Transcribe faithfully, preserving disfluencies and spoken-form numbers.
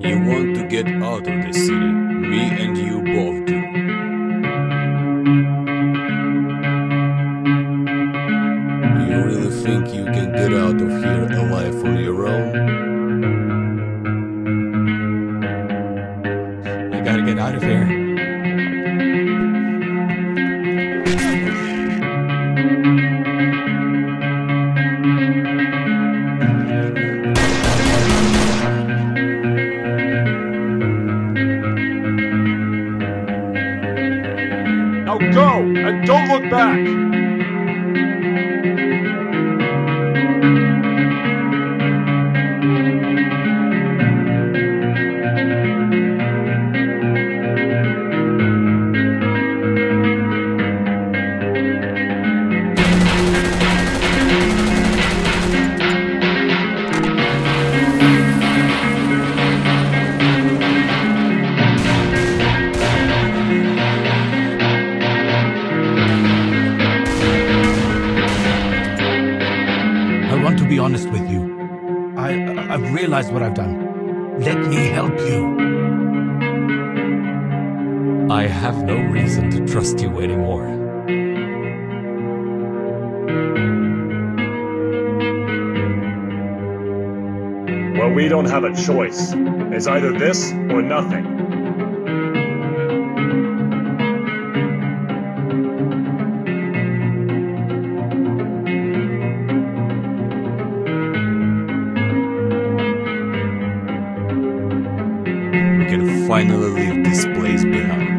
You want to get out of the city. Me and you both do. You really think you can get out of here alive on your own? I gotta get out of here. Go, and don't look back! Be honest with you. I, I've realized what I've done. Let me help you. I have no reason to trust you anymore. Well, we don't have a choice. It's either this or nothing. Finally leave this place behind.